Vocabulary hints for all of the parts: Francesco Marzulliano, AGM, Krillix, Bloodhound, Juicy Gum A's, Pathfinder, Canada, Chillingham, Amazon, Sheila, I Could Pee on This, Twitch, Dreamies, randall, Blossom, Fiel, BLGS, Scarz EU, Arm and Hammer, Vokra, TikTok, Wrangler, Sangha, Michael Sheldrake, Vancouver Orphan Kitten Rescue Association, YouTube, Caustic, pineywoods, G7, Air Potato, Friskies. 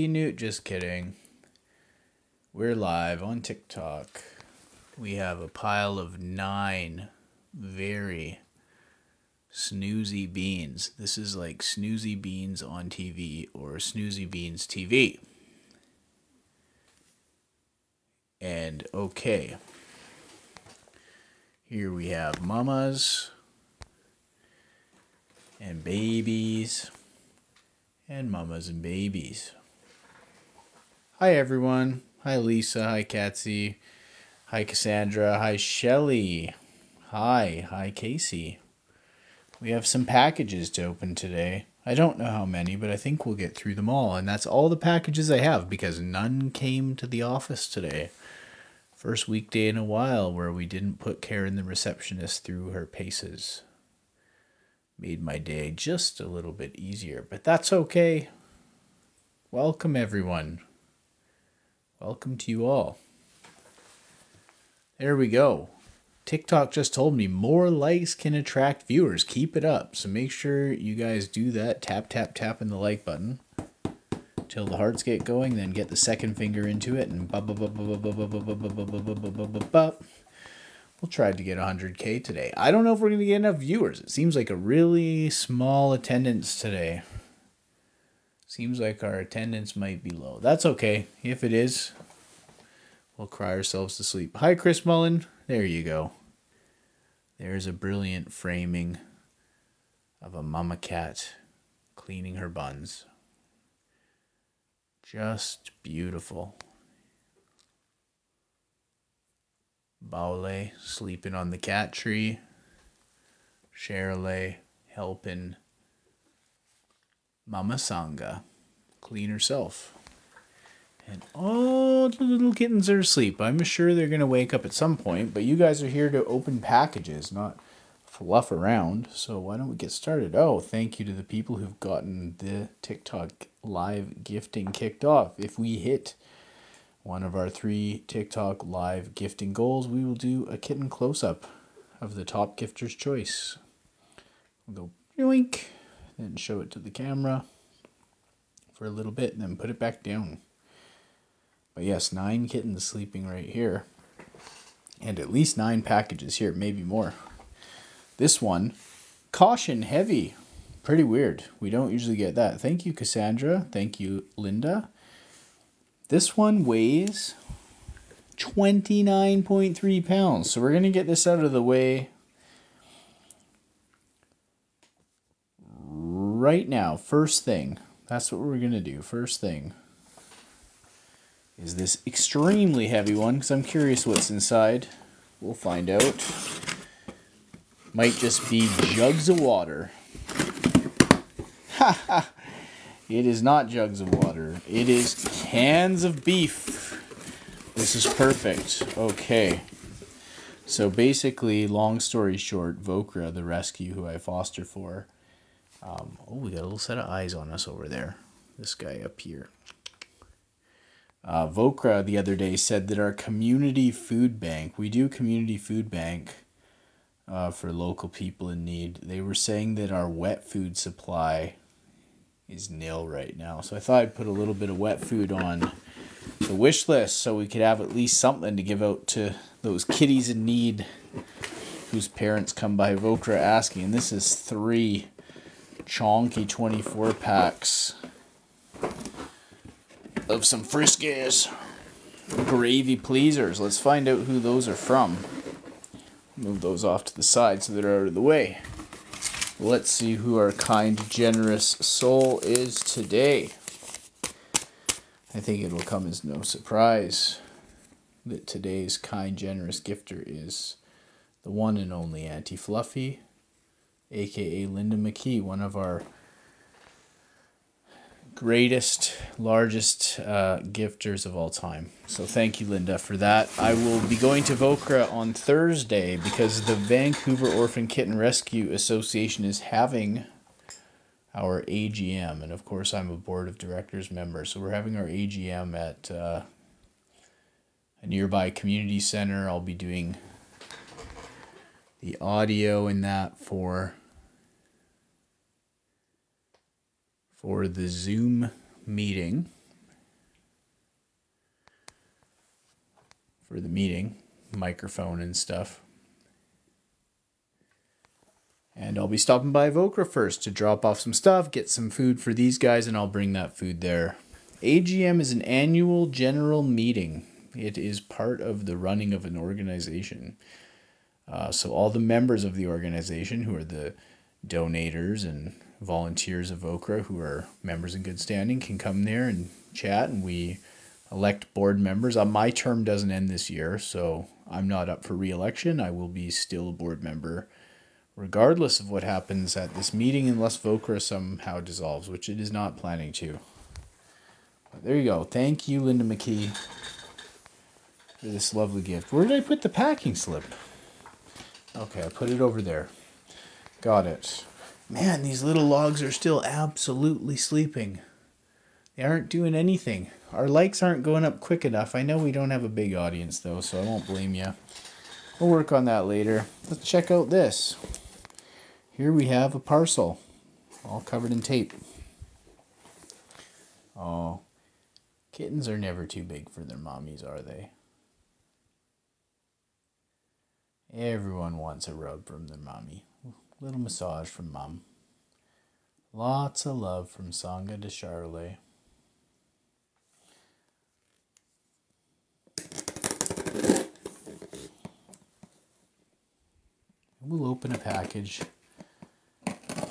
He knew, just kidding. We're live on TikTok. We have a pile of 9 very snoozy beans. This is like snoozy beans on TV or snoozy beans TV. And okay. Here we have mamas and babies and mamas and babies. Hi everyone. Hi Lisa. Hi Katsy. Hi Cassandra. Hi Shelly. Hi. Hi Casey. We have some packages to open today. I don't know how many, but I think we'll get through them all. And that's all the packages I have because none came to the office today. First weekday in a while where we didn't put Karen the receptionist through her paces. Made my day just a little bit easier, but that's okay. Welcome everyone. Welcome to you all. There we go. TikTok just told me more likes can attract viewers. Keep it up. So make sure you guys do that. Tap, tap, tap in the like button till the hearts get going, then get the second finger into it and we'll try to get 100K today. I don't know if we're going to get enough viewers. It seems like a really small attendance today. Seems like our attendance might be low. That's okay. If it is, we'll cry ourselves to sleep. Hi, Chris Mullen. There you go. There's a brilliant framing of a mama cat cleaning her buns. Just beautiful. Baole sleeping on the cat tree. Shirley helping Mama Sangha clean herself. And all the little kittens are asleep. I'm sure they're going to wake up at some point, but you guys are here to open packages, not fluff around. So why don't we get started? Oh, thank you to the people who've gotten the TikTok live gifting kicked off. If we hit one of our 3 TikTok live gifting goals, we will do a kitten close-up of the top gifter's choice. We'll go yoink, then show it to the camera for a little bit, and then put it back down. But yes, 9 kittens sleeping right here. And at least 9 packages here, maybe more. This one, caution heavy. Pretty weird. We don't usually get that. Thank you, Cassandra. Thank you, Linda. This one weighs 29.3 pounds. So we're going to get this out of the way right now. First thing. That's what we're going to do. First thing is this extremely heavy one, because I'm curious what's inside. We'll find out. Might just be jugs of water. Ha ha! It is not jugs of water. It is cans of beef. This is perfect. Okay. So basically, long story short, Vokra, the rescue who I foster for. Oh, we got a little set of eyes on us over there. This guy up here. Vokra the other day said that our community food bank, we do community food bank for local people in need. They were saying that our wet food supply is nil right now. So I thought I'd put a little bit of wet food on the wish list so we could have at least something to give out to those kitties in need whose parents come by Vokra asking. And this is 3 chonky 24 packs of some Friskies. Gravy pleasers. Let's find out who those are from. Move those off to the side so they're out of the way. Let's see who our kind, generous soul is today. I think it will come as no surprise that today's kind, generous gifter is the one and only Auntie Fluffy, aka Linda McKee, one of our greatest, largest gifters of all time. So thank you, Linda, for that. I will be going to Vokra on Thursday because the Vancouver Orphan Kitten Rescue Association is having our AGM. And of course, I'm a board of directors member. So we're having our AGM at a nearby community center. I'll be doing the audio in that for the Zoom meeting for the meeting, microphone and stuff. And I'll be stopping by Vocra first to drop off some stuff, get some food for these guys, and I'll bring that food there. AGM is an annual general meeting. It is part of the running of an organization. So all the members of the organization, who are the donators and volunteers of Vocra, who are members in good standing, can come there and chat, and we elect board members. My term doesn't end this year, so I'm not up for re-election. I will be still a board member regardless of what happens at this meeting, unless Vocra somehow dissolves, which it is not planning to. But there you go. Thank you, Linda McKee, for this lovely gift. Where did I put the packing slip? Okay, I put it over there. Got it. Man, these little logs are still absolutely sleeping. They aren't doing anything. Our likes aren't going up quick enough. I know we don't have a big audience, though, so I won't blame you. We'll work on that later. Let's check out this. Here we have a parcel, all covered in tape. Oh, kittens are never too big for their mommies, are they? Everyone wants a rub from their mommy. Little massage from mom. Lots of love from Sangha to Charlotte. We'll open a package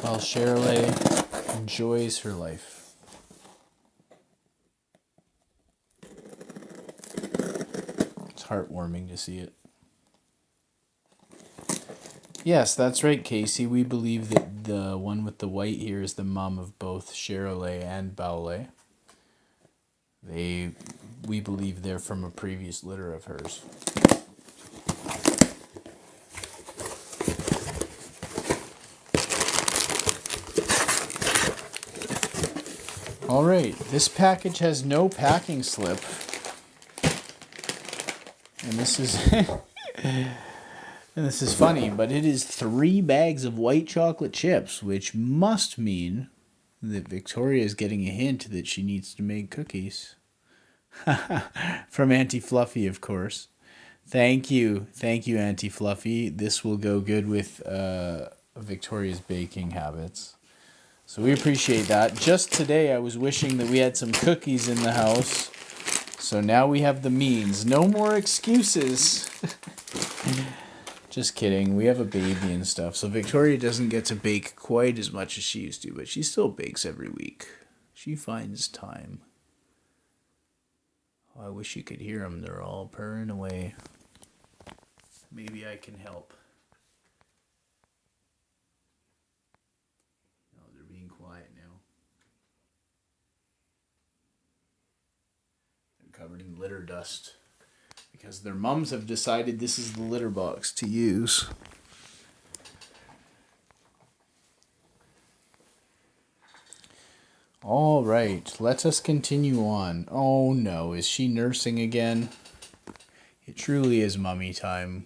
while Charlotte enjoys her life. It's heartwarming to see it. Yes, that's right, Casey. We believe that the one with the white here is the mom of both Charolais and Baolet. We believe they're from a previous litter of hers. All right, this package has no packing slip. And this is... And this is funny, but it is 3 bags of white chocolate chips, which must mean that Victoria is getting a hint that she needs to make cookies. From Auntie Fluffy, of course. Thank you, Auntie Fluffy. This will go good with Victoria's baking habits. So we appreciate that. Just today, I was wishing that we had some cookies in the house. So now we have the means. No more excuses. Just kidding, we have a baby and stuff, so Victoria doesn't get to bake quite as much as she used to, but she still bakes every week. She finds time. Oh, I wish you could hear them, they're all purring away. Maybe I can help. No, they're being quiet now. They're covered in litter dust, because their mums have decided this is the litter box to use. All right, let us continue on. Oh no, is she nursing again? It truly is mummy time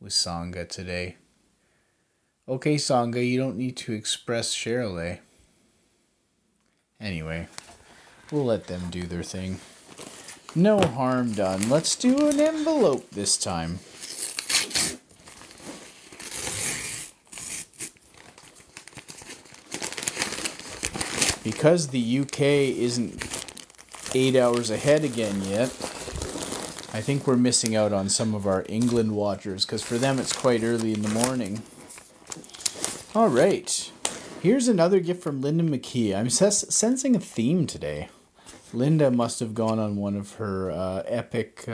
with Sangha today. Okay, Sangha, you don't need to express Charolais. Anyway, we'll let them do their thing. No harm done. Let's do an envelope this time. Because the UK isn't 8 hours ahead again yet, I think we're missing out on some of our England watchers, because for them it's quite early in the morning. All right. Here's another gift from Linda McKee. I'm sensing a theme today. Linda must have gone on one of her epic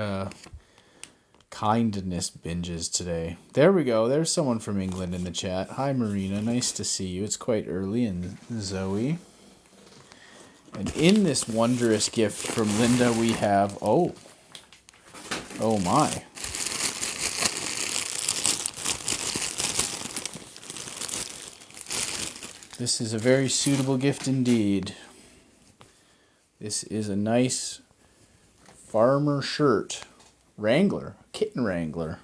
kindness binges today. There we go. There's someone from England in the chat. Hi, Marina. Nice to see you. It's quite early. And Zoe. And in this wondrous gift from Linda, we have... Oh. Oh, my. This is a very suitable gift indeed. This is a nice farmer shirt. Wrangler. Kitten Wrangler.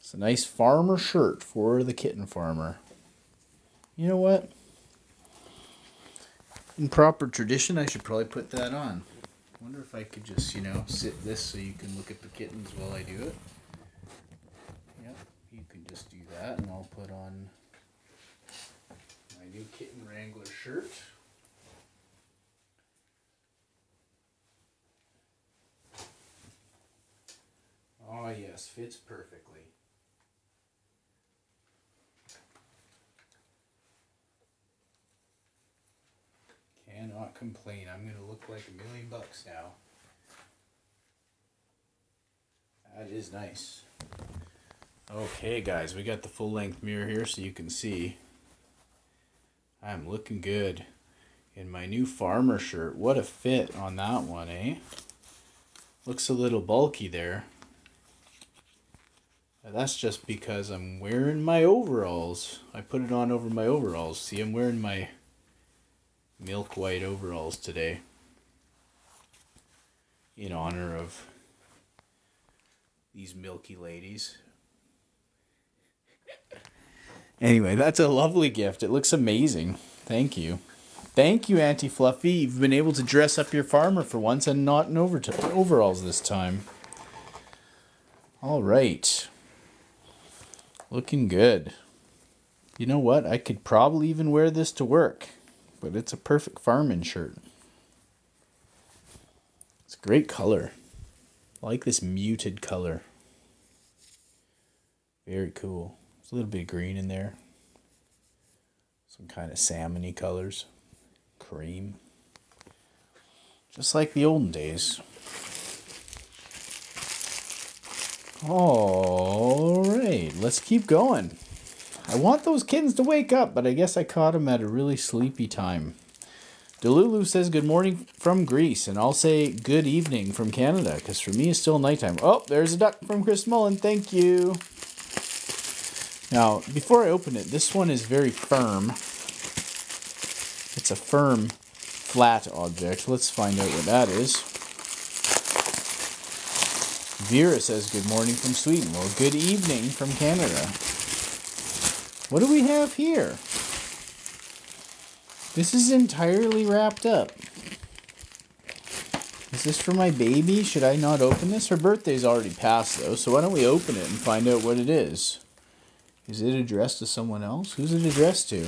It's a nice farmer shirt for the kitten farmer. You know what? In proper tradition, I should probably put that on. wonder if I could just, you know, sit this so you can look at the kittens while I do it. Yep, you can just do that, and I'll put on my new Kitten Wrangler shirt. Oh yes, fits perfectly. Cannot complain. I'm going to look like $1,000,000 now. That is nice. Okay guys, we got the full length mirror here so you can see. I'm looking good in my new farmer shirt. What a fit on that one, eh? Looks a little bulky there. That's just because I'm wearing my overalls. I put it on over my overalls. See, I'm wearing my milk white overalls today in honor of these milky ladies. Anyway, that's a lovely gift. It looks amazing. Thank you. Thank you, Auntie Fluffy. You've been able to dress up your farmer for once and not in overalls this time. All right. Looking good. You know what? I could probably even wear this to work, but it's a perfect farming shirt. It's a great color. I like this muted color. Very cool. There's a little bit of green in there. Some kind of salmon-y colors. Cream. Just like the olden days. All right, let's keep going. I want those kittens to wake up, but I guess I caught them at a really sleepy time. Delulu says good morning from Greece, and I'll say good evening from Canada, because for me it's still nighttime. Oh, there's a duck from Chris Mullen. Thank you. Now, before I open it, this one is very firm. It's a firm, flat object. Let's find out what that is. Vera says good morning from Sweden. Well, good evening from Canada. What do we have here? This is entirely wrapped up. Is this for my baby? Should I not open this? Her birthday's already passed, though, so why don't we open it and find out what it is? Is it addressed to someone else? Who's it addressed to?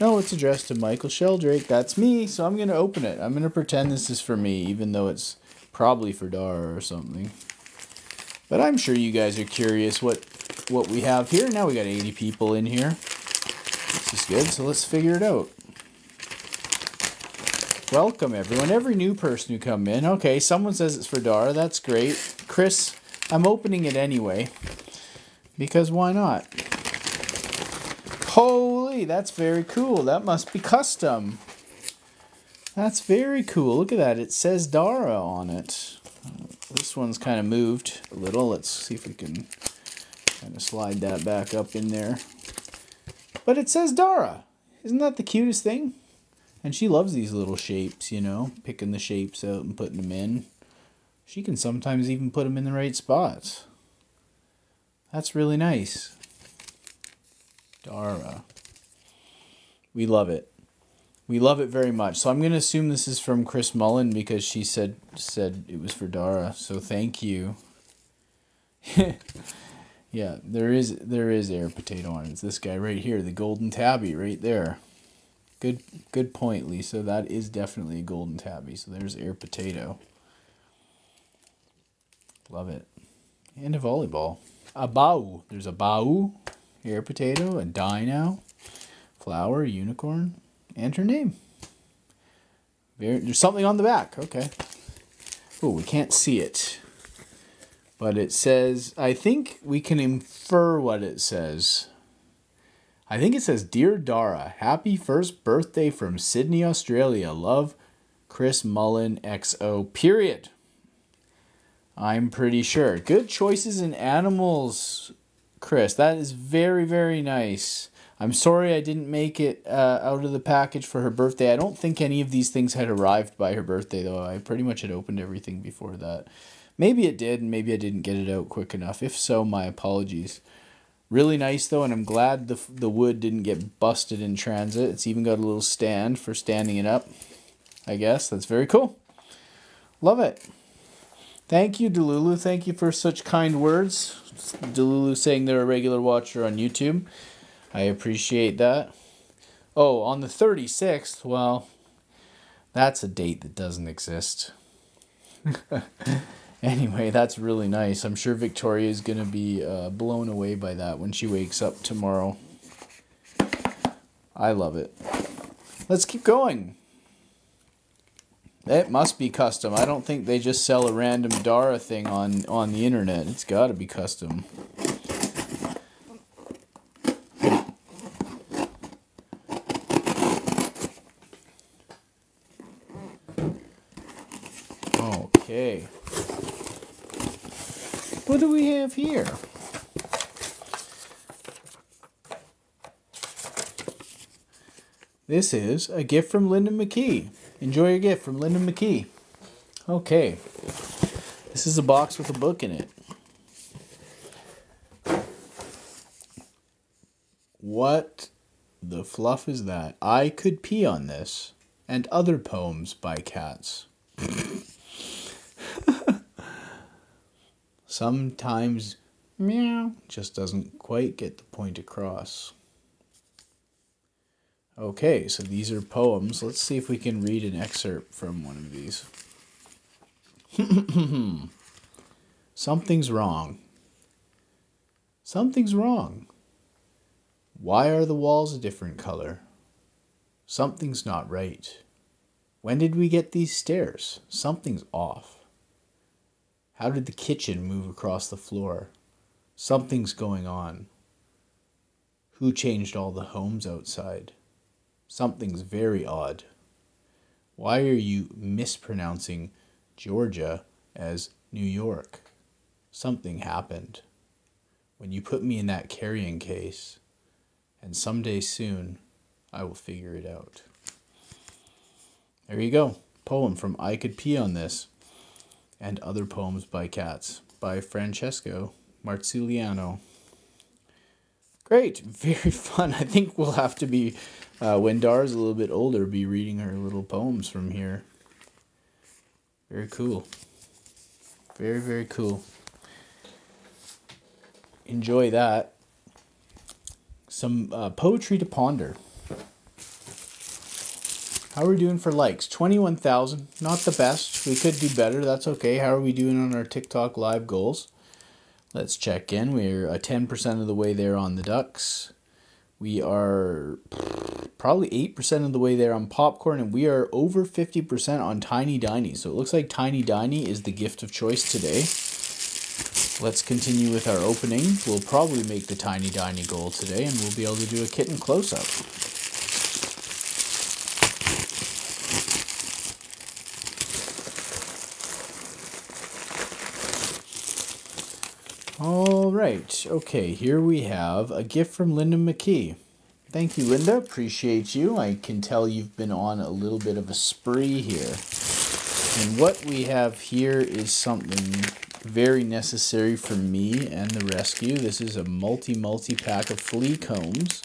No, it's addressed to Michael Sheldrake. That's me, so I'm going to open it. I'm going to pretend this is for me, even though it's probably for Dara or something. But I'm sure you guys are curious what we have here. Now we got 80 people in here. This is good, so let's figure it out. Welcome, everyone. Every new person who come in. Okay, someone says it's for Dara. That's great. Chris, I'm opening it anyway, because why not? Holy, that's very cool. That must be custom. That's very cool. Look at that. It says Dara on it. This one's kind of moved a little. Let's see if we can kind of slide that back up in there. But it says Dara. Isn't that the cutest thing? And she loves these little shapes, you know, picking the shapes out and putting them in. She can sometimes even put them in the right spots. That's really nice. Dara. We love it. We love it very much. So I'm going to assume this is from Chris Mullen because she said it was for Dara. So thank you. Yeah, there is Air Potato on it. It's this guy right here, the golden tabby right there. Good point, Lisa. That is definitely a golden tabby. So there's Air Potato. Love it. And a volleyball. A bow. There's a bow, Air Potato, a dino, flower, unicorn. And her name. There's something on the back. Okay. Oh, we can't see it. But it says, I think we can infer what it says. I think it says, Dear Dara, happy first birthday from Sydney, Australia. Love, Chris Mullen, XO, period. I'm pretty sure. Good choices in animals, Chris. That is very, very nice. I'm sorry I didn't make it out of the package for her birthday. I don't think any of these things had arrived by her birthday, though. I pretty much had opened everything before that. Maybe it did, and maybe I didn't get it out quick enough. If so, my apologies. Really nice, though, and I'm glad the wood didn't get busted in transit. It's even got a little stand for standing it up, I guess. That's very cool. Love it. Thank you, Delulu. Thank you for such kind words. Delulu saying they're a regular watcher on YouTube. I appreciate that. Oh, on the 36th, well, that's a date that doesn't exist. Anyway, that's really nice. I'm sure Victoria is going to be blown away by that when she wakes up tomorrow. I love it. Let's keep going. It must be custom. I don't think they just sell a random Dara thing on the internet. It's got to be custom. Okay. What do we have here? This is a gift from Lyndon McKee. Enjoy your gift from Lyndon McKee. Okay. This is a box with a book in it. What the fluff is that? I Could Pee on This and Other Poems by Cats. Sometimes meow just doesn't quite get the point across. Okay, so these are poems. Let's see if we can read an excerpt from one of these. Something's wrong. Something's wrong. Why are the walls a different color? Something's not right. When did we get these stairs? Something's off. How did the kitchen move across the floor? Something's going on. Who changed all the homes outside? Something's very odd. Why are you mispronouncing Georgia as New York? Something happened. When you put me in that carrying case, and someday soon, I will figure it out. There you go. Poem from I Could Pee on This and Other Poems by Cats by Francesco Marzulliano. Great. Very fun. I think we'll have to be, when Dara's a little bit older, be reading her little poems from here. Very cool. Very, very cool. Enjoy that. Some poetry to ponder. How are we doing for likes? 21,000. Not the best. We could do better. That's okay. How are we doing on our TikTok live goals? Let's check in. We're 10% of the way there on the ducks. We are probably 8% of the way there on popcorn, and we are over 50% on Tiny Diny. So it looks like Tiny Diny is the gift of choice today. Let's continue with our opening. We'll probably make the Tiny Diny goal today, and we'll be able to do a kitten close-up. All right. Okay, here we have a gift from Linda McKee. Thank you, Linda. Appreciate you. I can tell you've been on a little bit of a spree here. And what we have here is something very necessary for me and the rescue. This is a multi-pack of flea combs.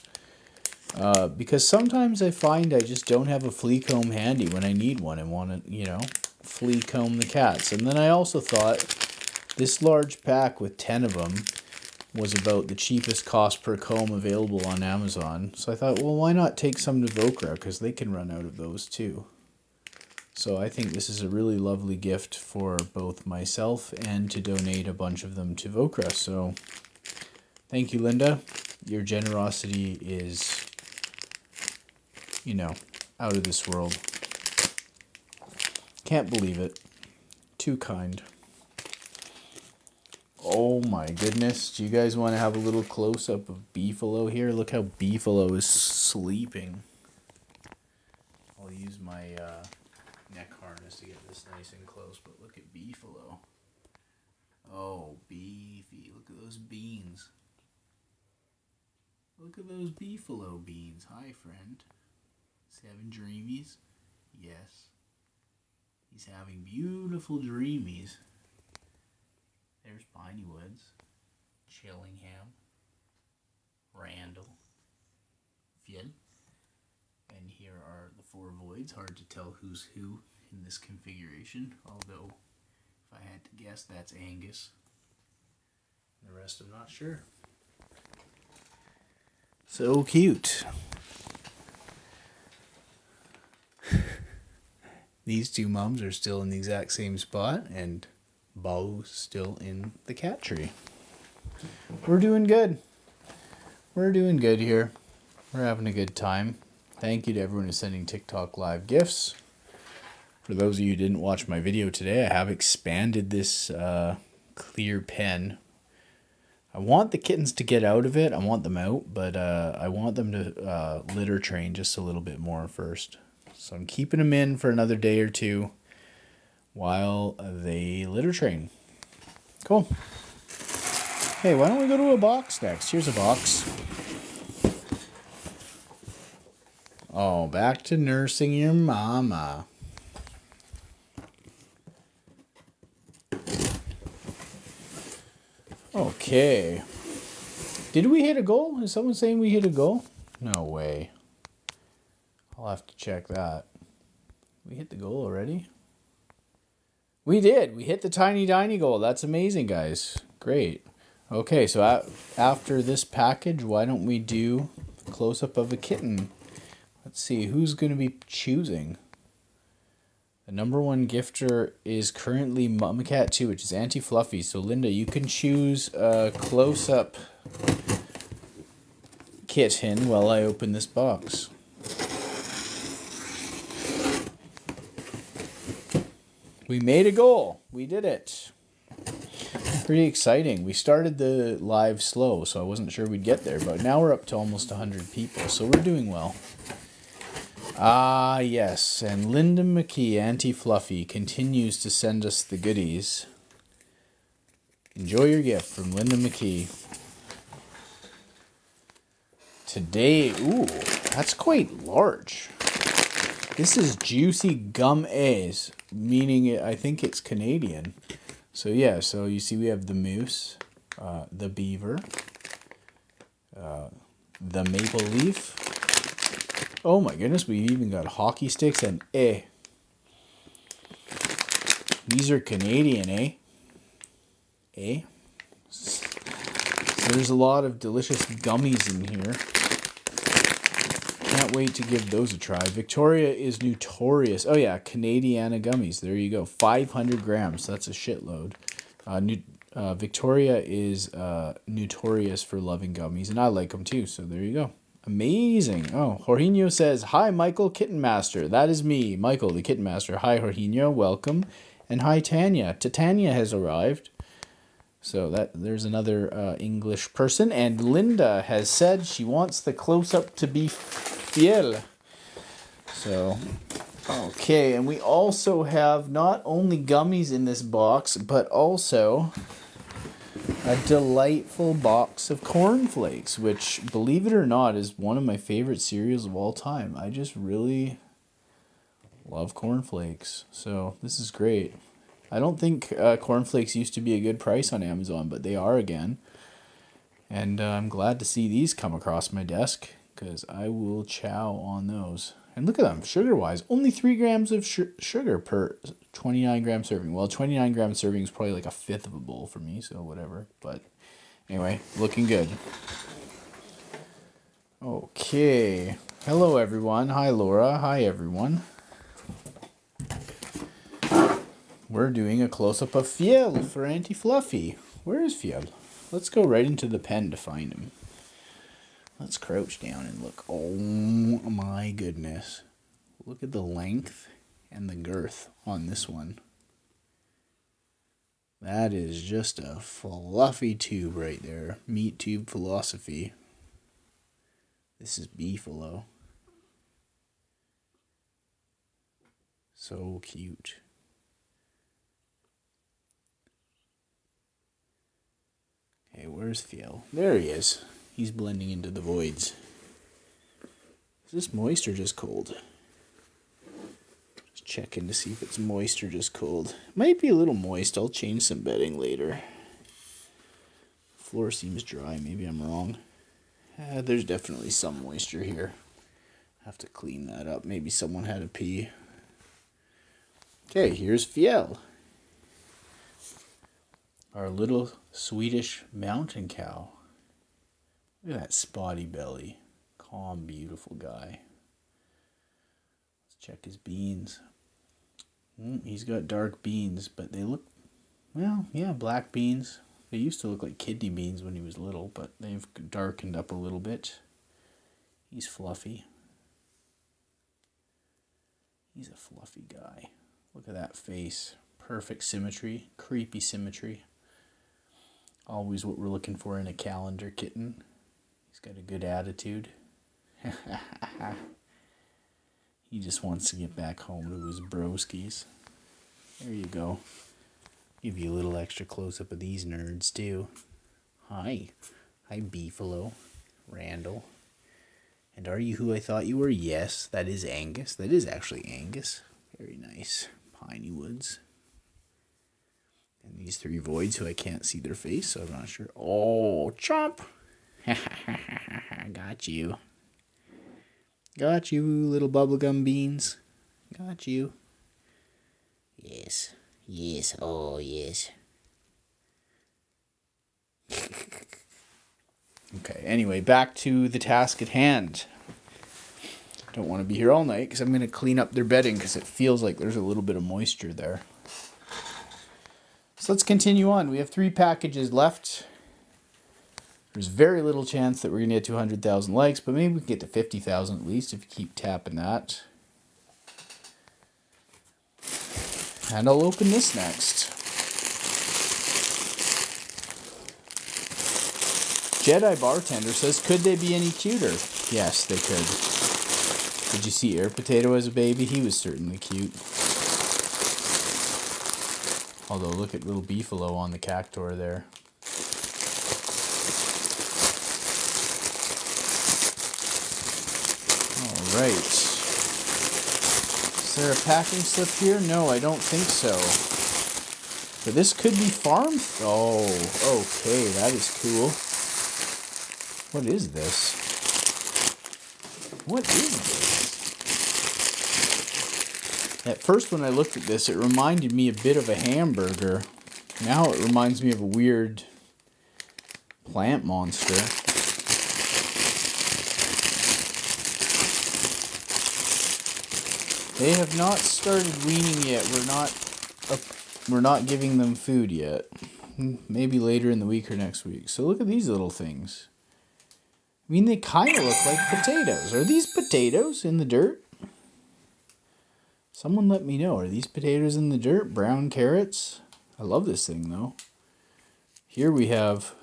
Because sometimes I find I just don't have a flea comb handy when I need one and want to, you know, flea comb the cats. And then I also thought... this large pack with 10 of them was about the cheapest cost per comb available on Amazon. So I thought, well, why not take some to Vocra, because they can run out of those too. So I think this is a really lovely gift for both myself and to donate a bunch of them to Vocra. So thank you, Linda. Your generosity is, you know, out of this world. Can't believe it. Too kind. Oh my goodness, do you guys want to have a little close-up of Beefalo here? Look how Beefalo is sleeping. I'll use my neck harness to get this nice and close, but look at Beefalo. Oh, Beefy, look at those beans. Look at those Beefalo beans. Hi, friend. 7 dreamies? Yes. He's having beautiful dreamies. There's Piney Woods, Chillingham, Randall, Finn, and here are the 4 voids. Hard to tell who's who in this configuration, although if I had to guess, that's Angus. The rest I'm not sure. So cute. These two mums are still in the exact same spot, and Bao's still in the cat tree. We're doing good. We're doing good here. We're having a good time. Thank you to everyone who's sending TikTok live gifts. For those of you who didn't watch my video today, I have expanded this clear pen. I want the kittens to get out of it. I want them out, but I want them to litter train just a little bit more first. So I'm keeping them in for another day or two while they litter train. Cool. Hey, why don't we go to a box next? Here's a box. Oh, back to nursing your mama. Okay. Did we hit a goal? Is someone saying we hit a goal? No way. I'll have to check that. We hit the goal already? We did. We hit the tiny tiny goal. That's amazing, guys. Great. Okay, so after this package, why don't we do a close-up of a kitten? Let's see, who's going to be choosing? The number one gifter is currently Mama Cat 2, which is Anti-Fluffy. So, Linda, you can choose a close-up kitten while I open this box. We made a goal. We did it. Pretty exciting. We started the live slow, so I wasn't sure we'd get there, but now we're up to almost 100 people, so we're doing well. Ah, yes, and Linda McKee, Anti-Fluffy, continues to send us the goodies. Enjoy your gift from Linda McKee. Today, ooh, that's quite large. This is Juicy Gum A's, meaning I think it's Canadian. So yeah, so you see we have the moose, the beaver, the maple leaf. Oh my goodness, we even got hockey sticks and eh. These are Canadian, eh? Eh? So there's a lot of delicious gummies in here. Can't wait to give those a try. Victoria is notorious. Oh yeah, Canadiana gummies. There you go. 500 grams. That's a shitload. Victoria is notorious for loving gummies, and I like them too. So there you go. Amazing. Oh, Jorginho says, hi, Michael Kitten Master. That is me, Michael, the Kitten Master. Hi, Jorginho. Welcome. And hi, Tanya. Titania has arrived. So that there's another English person. And Linda has said she wants the close-up to be fiel. So, okay. And we also have not only gummies in this box, but also a delightful box of cornflakes, which, believe it or not, is one of my favorite cereals of all time. I just really love cornflakes. So this is great. I don't think cornflakes used to be a good price on Amazon, but they are again. And I'm glad to see these come across my desk, because I will chow on those. And look at them, sugar-wise. Only 3 grams of sugar per 29-gram serving. Well, 29-gram serving is probably like a fifth of a bowl for me, so whatever. But anyway, looking good. Okay. Hello, everyone. Hi, Laura. Hi, everyone. We're doing a close-up of Fiel for Anti-Fluffy. Where is Fiel? Let's go right into the pen to find him. Let's crouch down and look. Oh my goodness. Look at the length and the girth on this one. That is just a fluffy tube right there. Meat tube philosophy. This is Beefalo. So cute. Hey, where's Fiel? There he is. He's blending into the voids. Is this moist or just cold? Just checking to see if it's moist or just cold. Might be a little moist. I'll change some bedding later. The floor seems dry. Maybe I'm wrong. There's definitely some moisture here. I have to clean that up. Maybe someone had a pee. Okay, here's Fiel, our little Swedish mountain cow. Look at that spotty belly. Calm, beautiful guy. Let's check his beans. He's got dark beans, but they look, well, yeah, black beans. They used to look like kidney beans when he was little, but they've darkened up a little bit. He's fluffy. He's a fluffy guy. Look at that face. Perfect symmetry. Creepy symmetry. Always what we're looking for in a calendar kitten. He's got a good attitude. He just wants to get back home to his broskies. There you go. Give you a little extra close-up of these nerds, too. Hi. Hi, Beefalo. Randall. And are you who I thought you were? Yes, that is Angus. That is actually Angus. Very nice. Piney Woods. And these three voids who I can't see their face, so I'm not sure. Oh, Chomp! Got you. Got you, little bubblegum beans. Got you. Yes. Yes. Oh, yes. Okay, anyway, back to the task at hand. Don't want to be here all night because I'm going to clean up their bedding because it feels like there's a little bit of moisture there. So let's continue on. We have 3 packages left. There's very little chance that we're going to get 200,000 likes, but maybe we can get to 50,000 at least if you keep tapping that. And I'll open this next. Jedi Bartender says, could they be any cuter? Yes, they could. Did you see Air Potato as a baby? He was certainly cute. Although, look at little Beefalo on the Cactor there. Alright. Is there a packing slip here? No, I don't think so. But this could be farm... Oh, okay, that is cool. What is this? What is this? At first when I looked at this, it reminded me a bit of a hamburger. Now it reminds me of a weird plant monster. They have not started weaning yet. We're not giving them food yet. Maybe later in the week or next week. So look at these little things. I mean, they kind of look like potatoes. Are these potatoes in the dirt? Someone let me know. Are these potatoes in the dirt? Brown carrots? I love this thing, though. Here we have...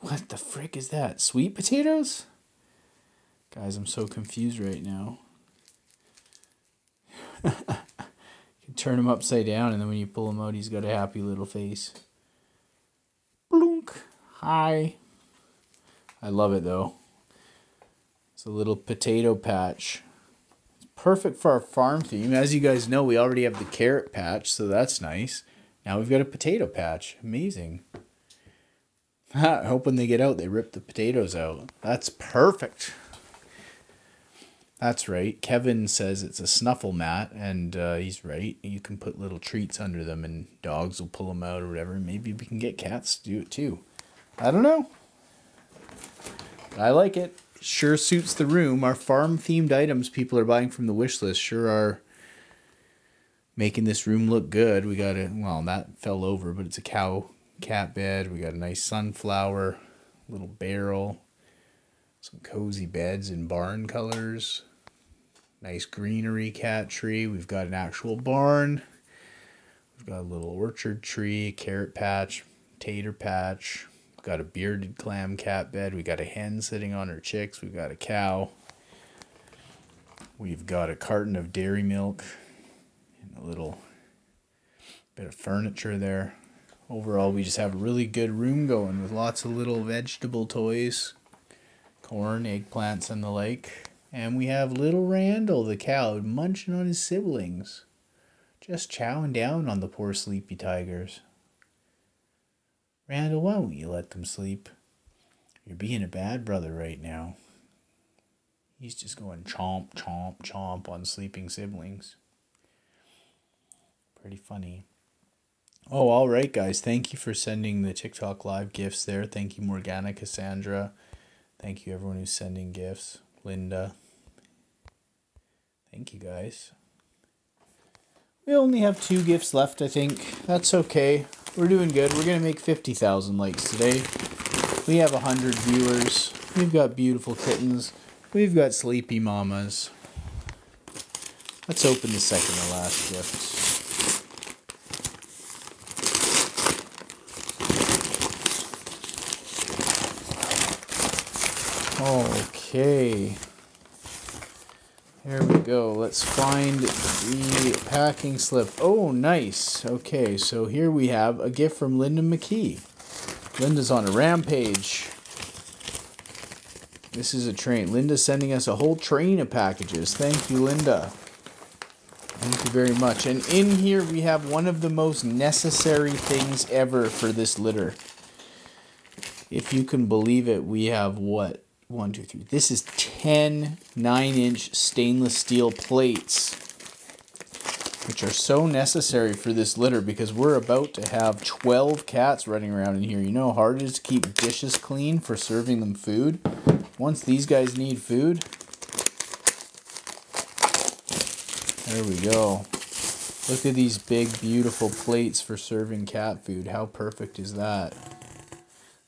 What the frick is that? Sweet potatoes? Guys, I'm so confused right now. You can turn him upside down, and then when you pull him out, he's got a happy little face. Blunk. Hi. I love it, though. It's a little potato patch. It's perfect for our farm theme. As you guys know, we already have the carrot patch, so that's nice. Now we've got a potato patch. Amazing. I hope when they get out, they rip the potatoes out. That's perfect. That's right. Kevin says it's a snuffle mat, and he's right. You can put little treats under them, and dogs will pull them out or whatever. Maybe we can get cats to do it too. I don't know. I like it. Sure suits the room. Our farm-themed items people are buying from the wish list sure are making this room look good. We got a, well, that fell over, but it's a cow cat bed. We got a nice sunflower, little barrel, some cozy beds in barn colors, nice greenery cat tree. We've got an actual barn. We've got a little orchard tree, carrot patch, tater patch. Got a bearded clam cat bed. We got a hen sitting on her chicks. We've got a cow. We've got a carton of dairy milk and a little bit of furniture there. Overall, we just have a really good room going with lots of little vegetable toys, corn, eggplants, and the like. And we have little Randall, the cow, munching on his siblings, just chowing down on the poor sleepy tigers. Randall, why won't you let them sleep? You're being a bad brother right now. He's just going chomp, chomp, chomp on sleeping siblings. Pretty funny. Oh, all right, guys. Thank you for sending the TikTok live gifts there. Thank you, Morgana, Cassandra. Thank you, everyone who's sending gifts. Linda. Thank you, guys. We only have 2 gifts left, I think. That's okay. We're doing good. We're going to make 50,000 likes today. We have 100 viewers. We've got beautiful kittens. We've got sleepy mamas. Let's open the second to last gift. Okay, here we go. Let's find the packing slip. Oh, nice. Okay, so here we have a gift from Linda McKee. Linda's on a rampage. This is a train. Linda's sending us a whole train of packages. Thank you, Linda. Thank you very much. And in here we have one of the most necessary things ever for this litter. If you can believe it, we have what? 1, 2, 3. This is 10 9-inch stainless steel plates, which are so necessary for this litter because we're about to have 12 cats running around in here. You know how hard it is to keep dishes clean for serving them food? Once these guys need food. There we go. Look at these big, beautiful plates for serving cat food. How perfect is that?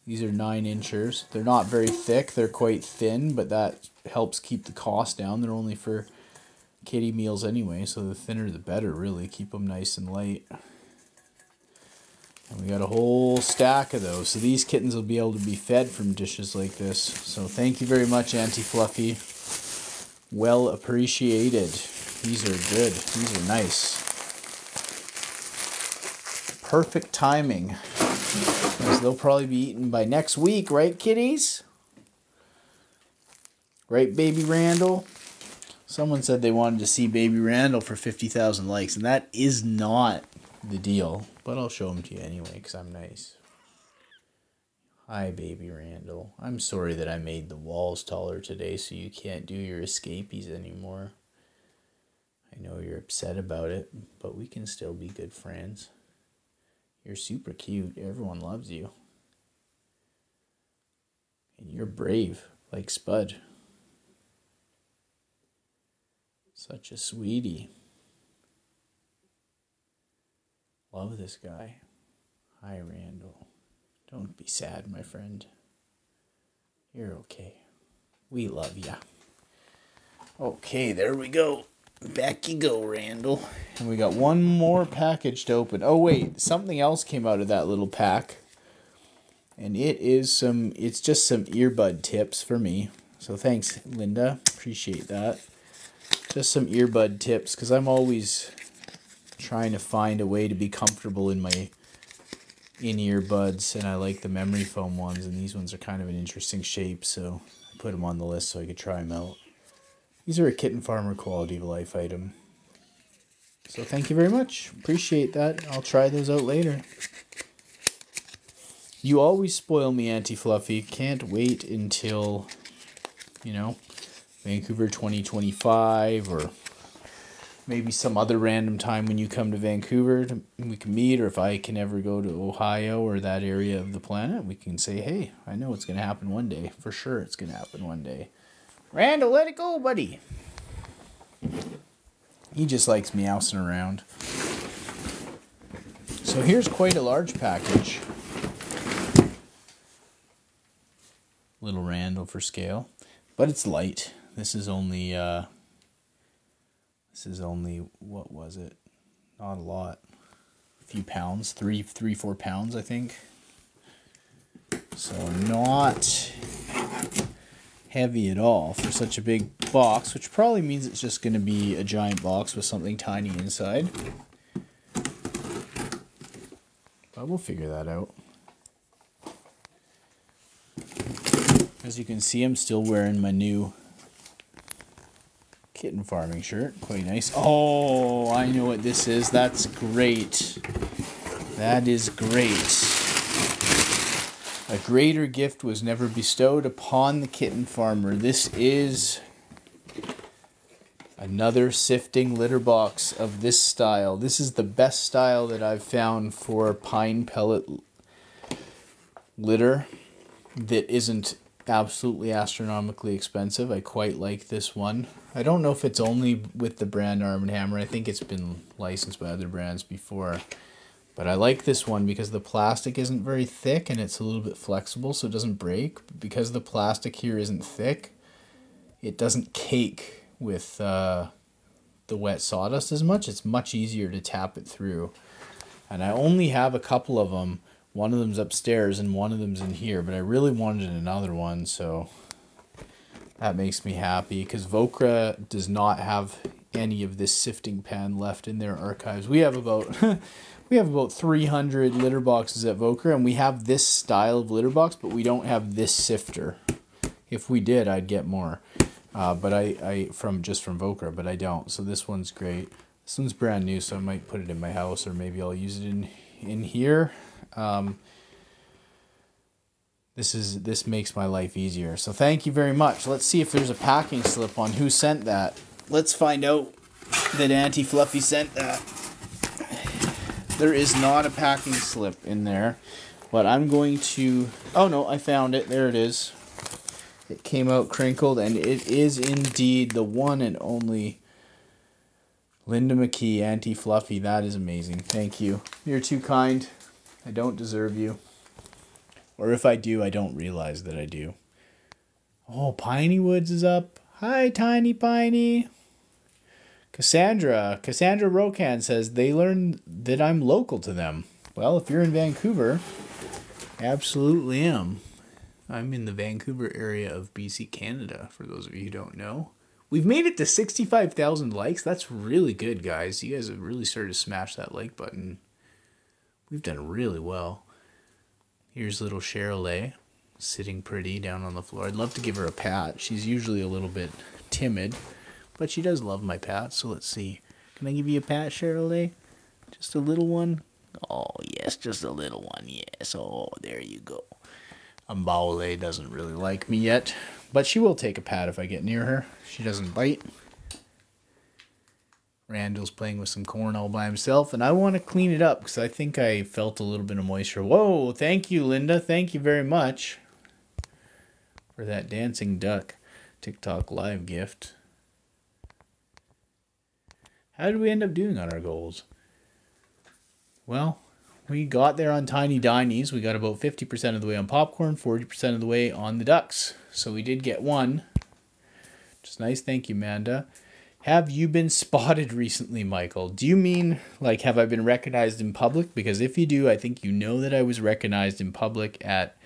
These are 9-inchers. They're not very thick. They're quite thin, but that helps keep the cost down. They're only for kitty meals anyway, so the thinner the better, really. Keep them nice and light. And we got a whole stack of those. So these kittens will be able to be fed from dishes like this. So thank you very much, Auntie Fluffy. Well appreciated. These are good. These are nice. Perfect timing. Because they'll probably be eaten by next week, right, kitties? Right, baby Randall? Someone said they wanted to see baby Randall for 50,000 likes, and that is not the deal. But I'll show them to you anyway, because I'm nice. Hi, baby Randall. I'm sorry that I made the walls taller today so you can't do your escapees anymore. I know you're upset about it, but we can still be good friends. You're super cute. Everyone loves you. And you're brave, like Spud. Such a sweetie. Love this guy. Hi, Randall. Don't be sad, my friend. You're okay. We love ya. Okay, there we go. Back you go, Randall. And we got one more package to open. Oh, wait. Something else came out of that little pack. And it is some... It's just some earbud tips for me. So thanks, Linda. Appreciate that. Just some earbud tips. Because I'm always trying to find a way to be comfortable in my in-ear buds. And I like the memory foam ones. And these ones are kind of an interesting shape. So I put them on the list so I could try them out. These are a kitten farmer quality of life item. So thank you very much. Appreciate that. I'll try those out later. You always spoil me, Auntie Fluffy. Can't wait until, you know, Vancouver 2025 or maybe some other random time when you come to Vancouver. We can meet, or if I can ever go to Ohio or that area of the planet, we can say, hey, I know it's going to happen one day. For sure it's going to happen one day. Randall, let it go, buddy. He just likes meowsing around. So here's quite a large package. Little Randall for scale. But it's light. This is only what was it? Not a lot. A few pounds. 3, 4 pounds, I think. So not heavy at all for such a big box, which probably means it's just going to be a giant box with something tiny inside. But we'll figure that out. As you can see, I'm still wearing my new kitten farming shirt. Quite nice. Oh, I know what this is. That's great. That is great. A greater gift was never bestowed upon the kitten farmer. This is Another sifting litter box of this style. This is the best style that I've found for pine pellet litter that isn't absolutely astronomically expensive. I quite like this one. I don't know if it's only with the brand Arm and Hammer. I think it's been licensed by other brands before. But I like this one because the plastic isn't very thick and it's a little bit flexible, so it doesn't break. Because the plastic here isn't thick, it doesn't cake with the wet sawdust as much. It's much easier to tap it through. And I only have a couple of them. One of them's upstairs and one of them's in here, but I really wanted another one, so that makes me happy because Vocra does not have any of this sifting pan left in their archives. We have about we have about 300 litter boxes at Vocra, and we have this style of litter box, but we don't have this sifter. If we did, I'd get more, but from Vocra, but I don't. So this one's great. This one's brand new, so I might put it in my house, or maybe I'll use it in here. This makes my life easier. So thank you very much. Let's see if there's a packing slip on who sent that. Let's find out that Auntie Fluffy sent that. There is not a packing slip in there, but I'm going to... Oh no, I found it. There it is. It came out crinkled, and it is indeed the one and only Linda McKee, Auntie Fluffy. That is amazing. Thank you. You're too kind. I don't deserve you. Or if I do, I don't realize that I do. Oh, Piney Woods is up. Hi, Tiny Piney. Cassandra Rokan says they learned that I'm local to them. Well, if you're in Vancouver, I absolutely am. I'm in the Vancouver area of BC, Canada, for those of you who don't know. We've made it to 65,000 likes. That's really good, guys. You guys have really started to smash that like button. We've done really well. Here's little Cheryl sitting pretty down on the floor. I'd love to give her a pat. She's usually a little bit timid, but she does love my pat, so let's see. Can I give you a pat, Cheryl? Just a little one? Oh, yes, just a little one, yes. Oh, there you go. Mbaole doesn't really like me yet, but she will take a pat if I get near her. She doesn't bite. Randall's playing with some corn all by himself, and I want to clean it up because I think I felt a little bit of moisture. Whoa, thank you, Linda. Thank you very much for that dancing duck TikTok live gift. How did we end up doing on our goals? Well, we got there on Tiny Dinies. We got about 50% of the way on popcorn, 40% of the way on the ducks. So we did get one, which is nice. Thank you, Amanda. Have you been spotted recently, Michael? Do you mean, like, have I been recognized in public? Because if you do, I think you know that I was recognized in public at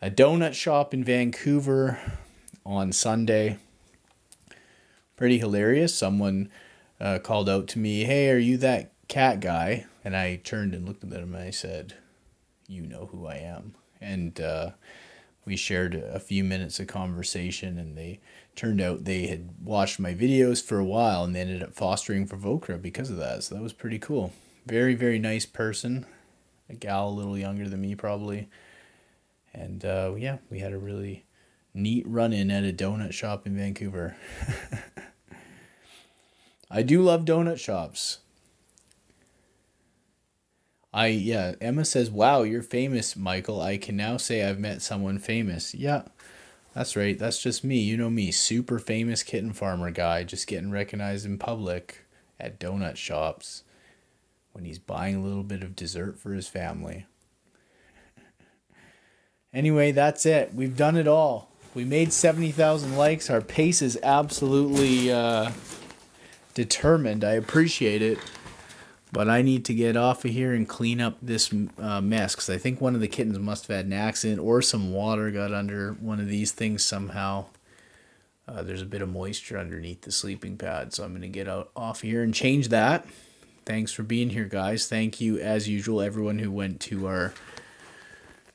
a donut shop in Vancouver on Sunday. Pretty hilarious. Someone called out to me, "Hey, are you that cat guy?" And I turned and looked at them and I said, "You know who I am." And we shared a few minutes of conversation, and they turned out they had watched my videos for a while, and they ended up fostering for Vocra because of that. So that was pretty cool. Very, very nice person. A gal a little younger than me probably. And yeah, we had a really neat run-in at a donut shop in Vancouver. I do love donut shops. Yeah, Emma says, "Wow, you're famous, Michael. I can now say I've met someone famous." Yeah, that's right. That's just me. You know me, super famous kitten farmer guy, just getting recognized in public at donut shops when he's buying a little bit of dessert for his family. Anyway, that's it. We've done it all. We made 70,000 likes. Our pace is absolutely determined. I appreciate it. But I need to get off of here and clean up this mess, because I think one of the kittens must have had an accident, or some water got under one of these things somehow. There's a bit of moisture underneath the sleeping pad, so I'm going to get off here and change that. Thanks for being here, guys. Thank you, as usual, everyone who went to our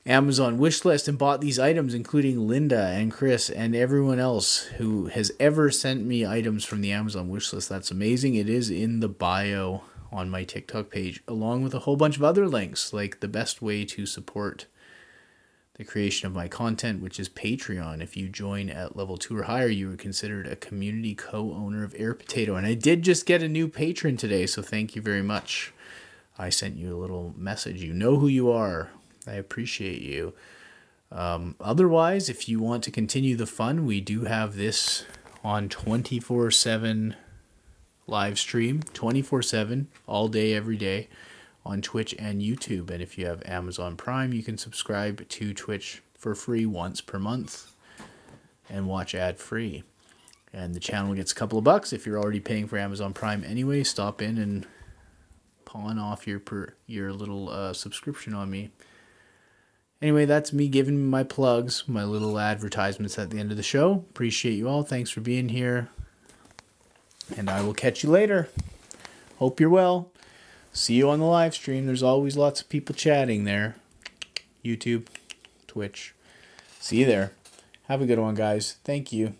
Amazon wish list and bought these items, including Linda and Chris and everyone else who has ever sent me items from the Amazon wish list. That's amazing. It is in the bio on my TikTok page, along with a whole bunch of other links, like the best way to support the creation of my content, which is Patreon. If you join at level 2 or higher, you are considered a community co-owner of Air Potato. And I did just get a new patron today, so thank you very much. I sent you a little message. You know who you are. I appreciate you. Otherwise, if you want to continue the fun, we do have this on 24/7 live stream, 24/7, all day, every day, on Twitch and YouTube. And if you have Amazon Prime, you can subscribe to Twitch for free once per month and watch ad-free. And the channel gets a couple of bucks. If you're already paying for Amazon Prime anyway, stop in and pawn off your little subscription on me. Anyway, that's me giving my plugs, my little advertisements at the end of the show. Appreciate you all. Thanks for being here. And I will catch you later. Hope you're well. See you on the live stream. There's always lots of people chatting there. YouTube, Twitch. See you there. Have a good one, guys. Thank you.